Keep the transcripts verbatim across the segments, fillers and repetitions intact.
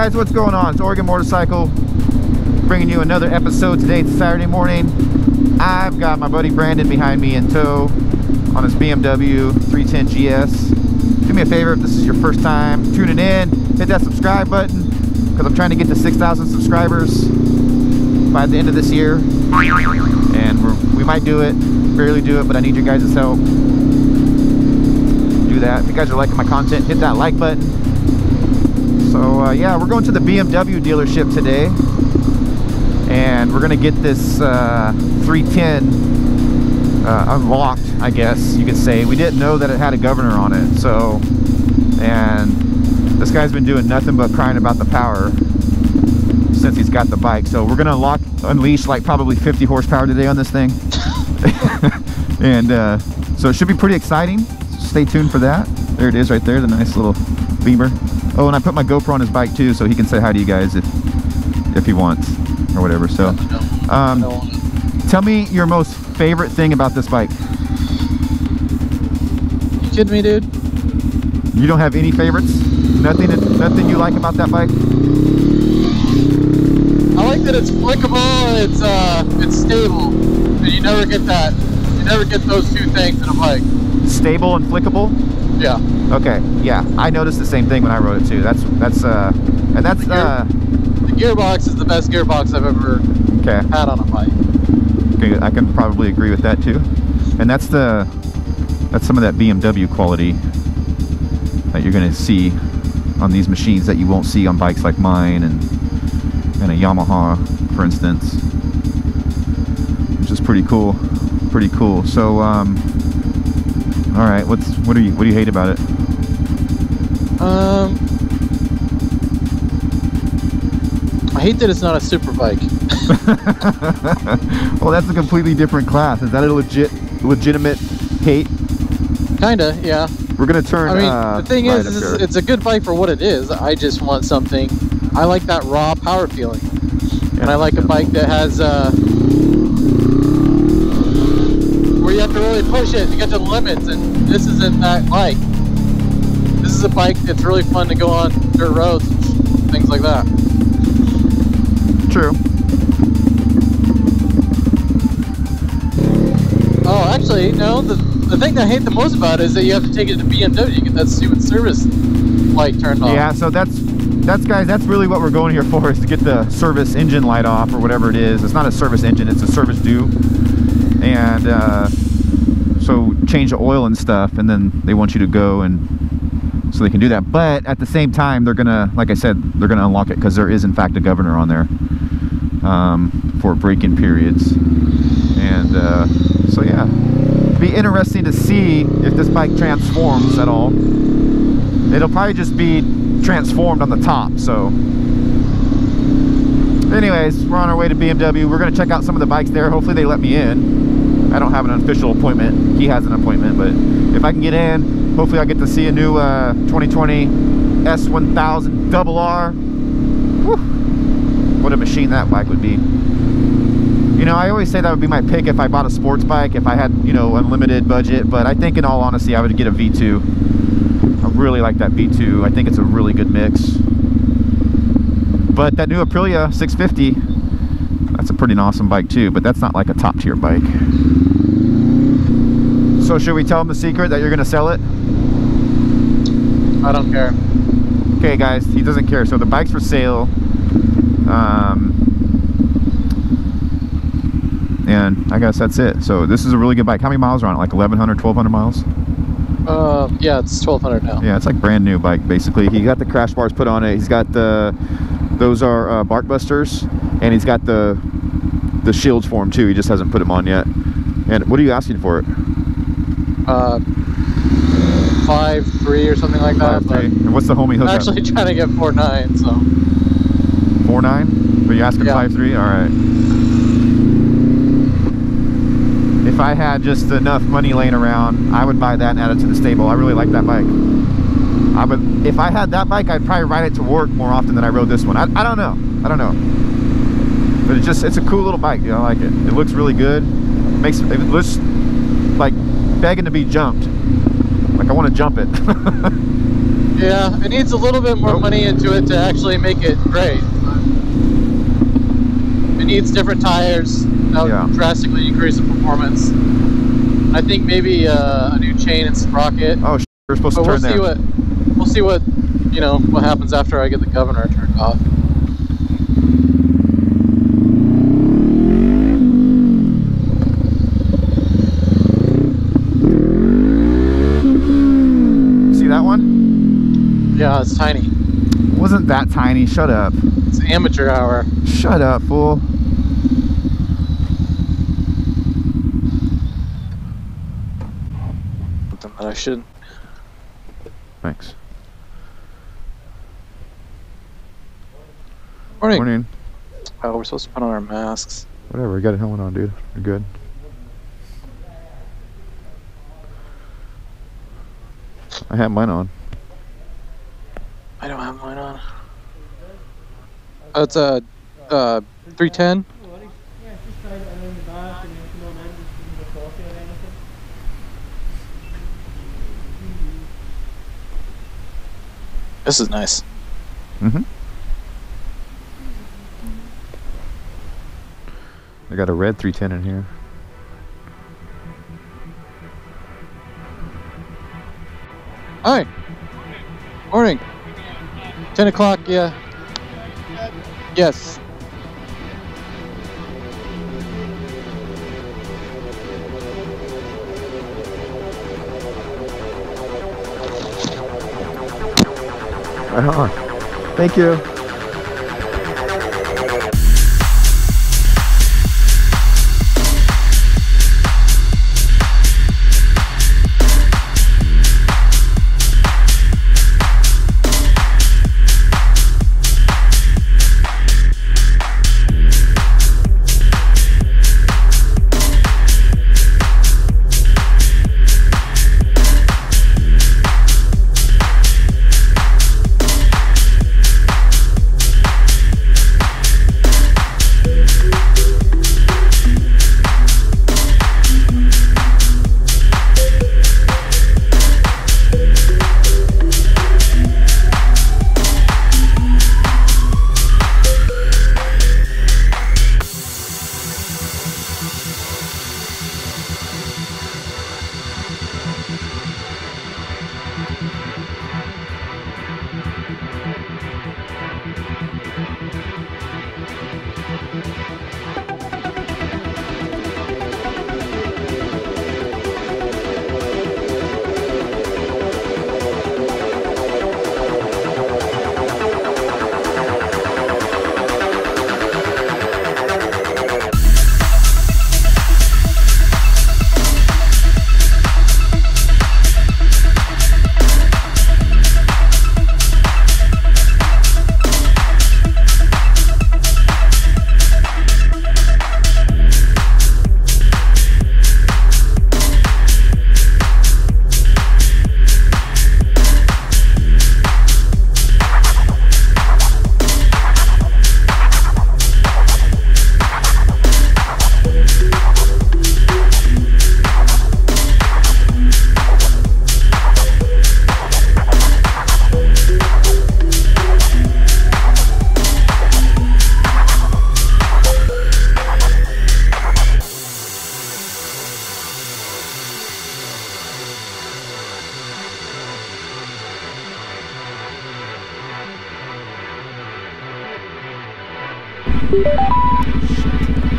Guys, what's going on? It's Oregon Motorcycle bringing you another episode today. It's Saturday morning. I've got my buddy Brandon behind me in tow on his B M W three ten G S. Do me a favor, if this is your first time tuning in, hit that subscribe button because I'm trying to get to six thousand subscribers by the end of this year. And we're, we might do it, barely do it, but I need your guys' help. Do that. If you guys are liking my content, hit that like button. So uh, yeah, we're going to the B M W dealership today, and we're gonna get this uh, three ten uh, unlocked, I guess you could say. We didn't know that it had a governor on it, so, and this guy's been doing nothing but crying about the power since he's got the bike. So we're gonna unlock, unleash like probably fifty horsepower today on this thing. And uh, so it should be pretty exciting. Stay tuned for that. There it is right there, the nice little beamer. Oh, and I put my GoPro on his bike too, so he can say hi to you guys if if he wants or whatever. So um, tell me your most favorite thing about this bike. You kidding me, dude? You don't have any favorites? Nothing nothing you like about that bike? I like that it's flickable, it's uh it's stable. And you never get that. You never get those two things in a bike. Stable and flickable? Yeah. Okay. Yeah, I noticed the same thing when I rode it too. That's that's uh, and that's the, gear, uh, the gearbox is the best gearbox I've ever okay. had on a bike. Okay, I can probably agree with that too. And that's the that's some of that B M W quality that you're gonna see on these machines that you won't see on bikes like mine and and a Yamaha, for instance, which is pretty cool. Pretty cool. So. Um, All right. What's what do you what do you hate about it? Um, I hate that it's not a super bike. Well, that's a completely different class. Is that a legit legitimate hate? Kinda, yeah. We're gonna turn. I mean, uh, the thing is, is it's a good bike for what it is. I just want something. I like that raw power feeling, yeah, and I like yeah. a bike that has. Uh, You have to really push it to get to the limits, and this isn't that bike. This is a bike that's really fun to go on dirt roads and things like that. True. Oh, actually, no, the, the thing that I hate the most about it is that you have to take it to B M W to get that stupid service light turned off. Yeah, so that's, that's guys, that's really what we're going here for, is to get the service engine light off or whatever it is. It's not a service engine, it's a service due. And uh, so change the oil and stuff, and then they want you to go, and so they can do that. But at the same time, they're gonna, like I said, they're gonna unlock it because there is in fact a governor on there um, for break-in periods. And uh, so yeah, it'd be interesting to see if this bike transforms at all. It'll probably just be transformed on the top. So anyways, we're on our way to B M W. We're gonna check out some of the bikes there. Hopefully they let me in. I don't have an official appointment. He has an appointment, but if I can get in, hopefully I get to see a new uh, twenty twenty S one thousand R R. Whew. What a machine that bike would be. You know, I always say that would be my pick if I bought a sports bike, if I had, you know, unlimited budget, but I think in all honesty, I would get a V two. I really like that V two. I think it's a really good mix. But that new Aprilia six fifty, that's a pretty awesome bike too, but that's not like a top tier bike. So should we tell them the secret that you're gonna sell it? I don't care. Okay guys, he doesn't care. So the bike's for sale. Um, and I guess that's it. So this is a really good bike. How many miles are on it? Like eleven hundred, twelve hundred miles? Uh, yeah, it's twelve hundred now. Yeah, it's like brand new bike basically. He got the crash bars put on it. He's got the, those are uh, Bark Busters. And he's got the, the shields for him too. He just hasn't put them on yet. And what are you asking for it? Uh, five three or something like that. Five, and what's the homie hook? I'm actually trying to get four nine. So four nine? But you asking yeah. five three? All right. If I had just enough money laying around, I would buy that and add it to the stable. I really like that bike. I would. If I had that bike, I'd probably ride it to work more often than I rode this one. I, I don't know. I don't know. But it just it's a cool little bike. You know, I like it. It looks really good. It makes it looks like begging to be jumped. Like I want to jump it. Yeah, it needs a little bit more money into it to actually make it great. It needs different tires. That would yeah. drastically increase the performance. I think maybe uh, a new chain and sprocket. Oh, sh we're supposed but to turn we'll there. See what, we'll see what, you know, what happens after I get the governor turned off. Yeah, it's tiny. It wasn't that tiny. Shut up. It's amateur hour. Shut up, fool. Put them on I should. Thanks. Morning. Morning. Oh, we're supposed to put on our masks. Whatever. We got a helmet on, dude. We're good. I have mine on. I don't have mine on. Oh, it's a uh, three ten. This is nice. Mm-hmm. I got a red three ten in here. Hi. Morning. ten o'clock, yeah. Yes. Right on. Thank you.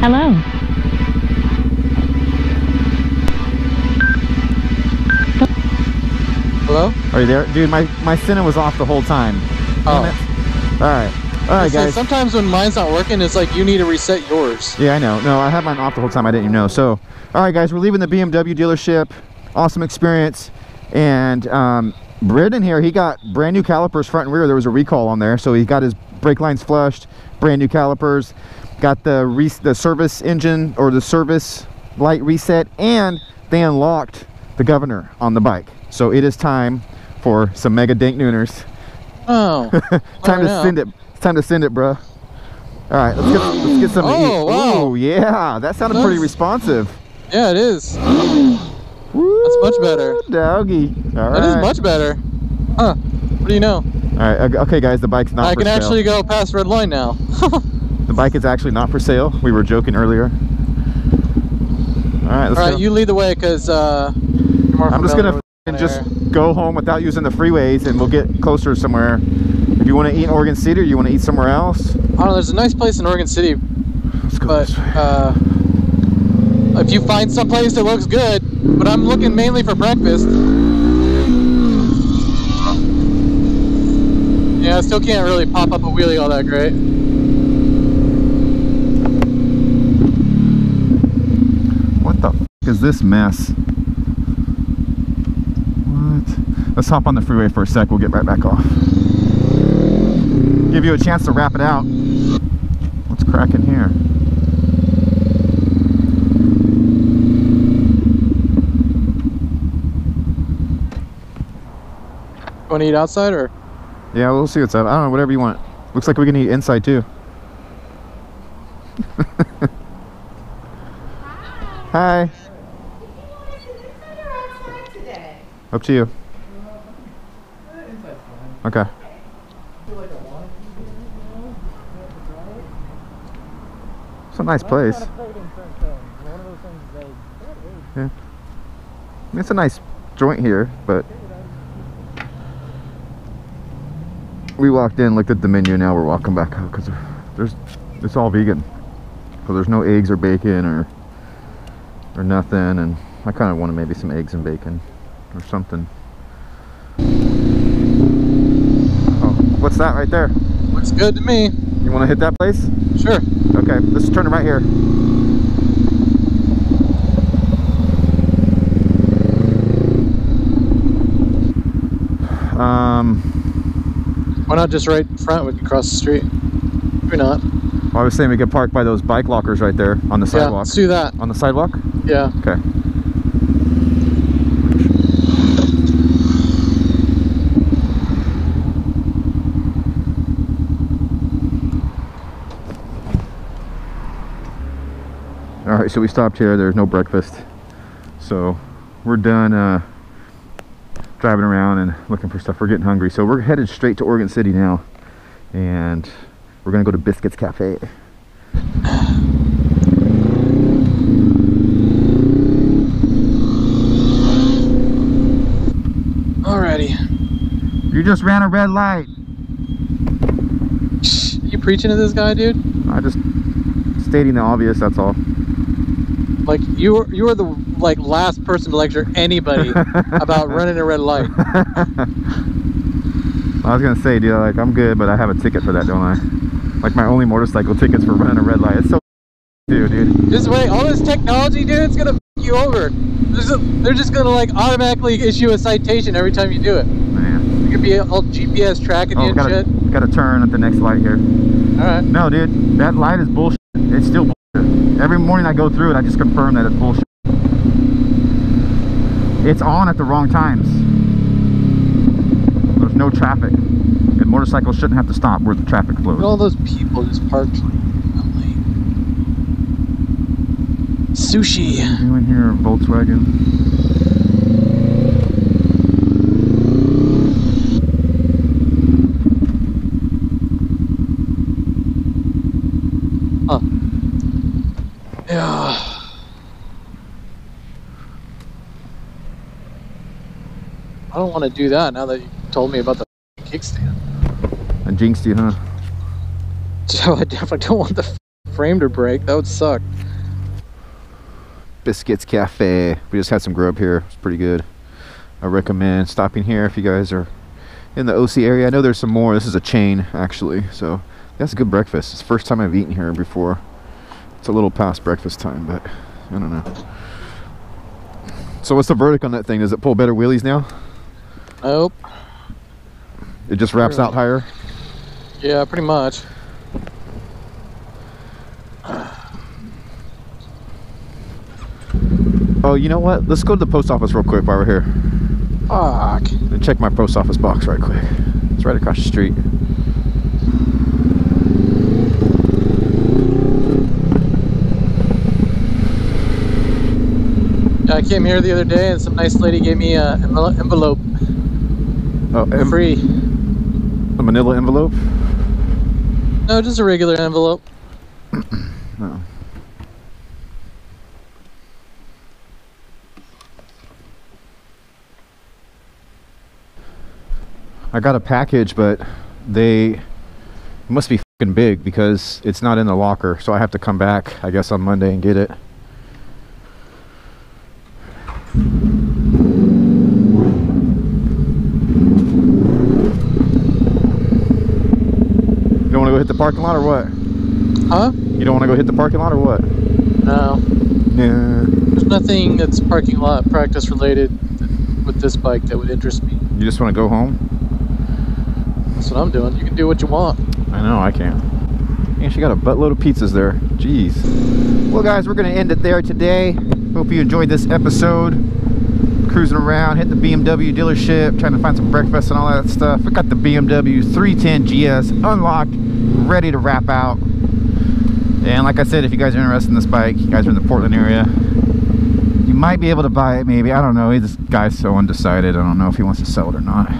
Hello. Hello? Are you there? Dude, my, my Senna was off the whole time. Oh. Damn it. All right. All right, guys. Sometimes when mine's not working, it's like you need to reset yours. Yeah, I know. No, I had mine off the whole time. I didn't even know. So, all right, guys. We're leaving the B M W dealership. Awesome experience. And um, Brendan here, he got brand new calipers front and rear. There was a recall on there. So he got his brake lines flushed, brand new calipers. Got the re the service engine or the service light reset, and they unlocked the governor on the bike. So it is time for some mega dank nooners. Oh, time to know. send it. It's time to send it, bro. All right, let's get let's get some. Oh, to eat. Wow. Oh yeah, that sounded That's, pretty responsive. Yeah, it is. Woo, that's much better, doggy. All right, that is much better. Huh. What do you know? All right, okay guys, the bike's not I for sale. I can actually go past red line now. The bike is actually not for sale. We were joking earlier. All right, let's All right, go. You lead the way because uh, you're more I'm just gonna and just go home without using the freeways, and we'll get closer somewhere. If you want to eat in Oregon City, or you want to eat somewhere else. I don't know. There's a nice place in Oregon City. Let's go but, this way. Uh, if you find some place that looks good, but I'm looking mainly for breakfast. Yeah, I still can't really pop up a wheelie all that great. What the f is this mess? What? Let's hop on the freeway for a sec. We'll get right back off. Give you a chance to wrap it out. What's cracking here? Want to eat outside or? Yeah, we'll see what's up. I don't know, whatever you want. Looks like we can eat inside too. Hi. Hi. Up to you. Okay. It's a nice place. Yeah. It's a nice joint here, but. We walked in, looked at the menu, now we're walking back up because there's it's all vegan, so there's no eggs or bacon or or nothing, and I kind of wanted maybe some eggs and bacon or something. Oh, what's that right there? Looks good to me. You want to hit that place? Sure. Okay, let's turn it right here. Um. Why not just right in front? We can cross the street. Maybe not. Well, I was saying we could park by those bike lockers right there on the yeah, sidewalk. Let's do that. On the sidewalk? Yeah. Okay. All right, so we stopped here. There's no breakfast. So we're done. Uh, driving around and looking for stuff. We're getting hungry, so we're headed straight to Oregon City now, and we're gonna go to Biscuits Cafe. Alrighty. You just ran a red light. Are you preaching to this guy, dude? I just stating the obvious, that's all. Like, you were, you were the, like, last person to lecture anybody about running a red light. I was going to say, dude, like, I'm good, but I have a ticket for that, don't I? Like, my only motorcycle ticket's for running a red light. It's so dude, dude. Just wait. All this technology, dude, it's going to f*** you over. There's a, they're just going to, like, automatically issue a citation every time you do it. Man. It could be all G P S tracking oh, you and shit. Got to turn at the next light here. All right. No, dude, that light is bullshit. It's still bullshit. Every morning I go through it, I just confirm that it's bullshit. It's on at the wrong times. There's no traffic. And motorcycles shouldn't have to stop where the traffic flows. And all those people just parked like late. Sushi. You in here, Volkswagen? Huh. Yeah. I don't want to do that now that you told me about the kickstand. I jinxed you, huh? So I definitely don't want the frame to break. That would suck. Biscuits Cafe. We just had some grub here. It's pretty good. I recommend stopping here if you guys are in the O C area. I know there's some more. This is a chain, actually. So that's a good breakfast. It's the first time I've eaten here before. It's a little past breakfast time, but I don't know. So what's the verdict on that thing? Does it pull better wheelies now? Nope. It just wraps really. Out higher? Yeah, pretty much. Oh, you know what? Let's go to the post office real quick while we're here. Fuck. Let me check my post office box right quick. It's right across the street. I came here the other day and some nice lady gave me an envelope. Oh, for free. A manila envelope? No, just a regular envelope. No. I got a package, but they it must be fucking big because it's not in the locker, so I have to come back, I guess, on Monday and get it. You don't want to go hit the parking lot or what? Huh? You don't want to go hit the parking lot or what? No. Nah. There's nothing that's parking lot practice related with this bike that would interest me. You just want to go home? That's what I'm doing. You can do what you want. I know, I can. And she got a buttload of pizzas there. Jeez. Well, guys, we're going to end it there today. Hope you enjoyed this episode. Cruising around, hitting the B M W dealership, trying to find some breakfast and all that stuff. We got the B M W three ten G S unlocked, ready to wrap out. And like I said, if you guys are interested in this bike, you guys are in the Portland area, you might be able to buy it, maybe. I don't know. This guy's so undecided. I don't know if he wants to sell it or not.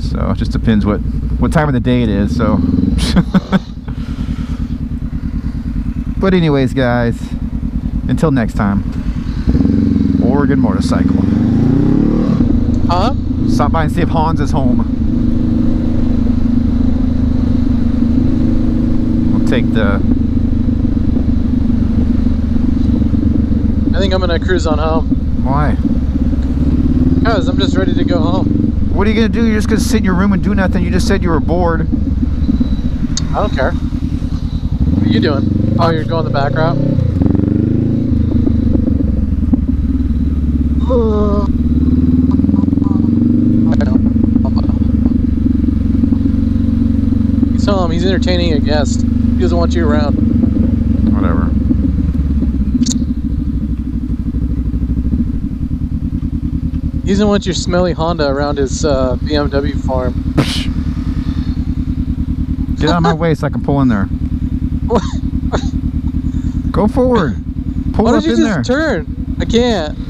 So it just depends what, what time of the day it is. So, but anyways, guys, until next time, Oregon Motorcycle. Huh? Stop by and see if Hans is home. Take the I think I'm gonna cruise on home. Why? Because I'm just ready to go home. What are you gonna do? You're just gonna sit in your room and do nothing? You just said you were bored. I don't care. What are you doing? Oh, you're going the back route? Uh. Tell him he's entertaining a guest. He doesn't want you around. Whatever. He doesn't want your smelly Honda around his uh, B M W farm. Get out of my way so I can pull in there. What? Go forward. Pull up in there. Why don't you just turn? I can't.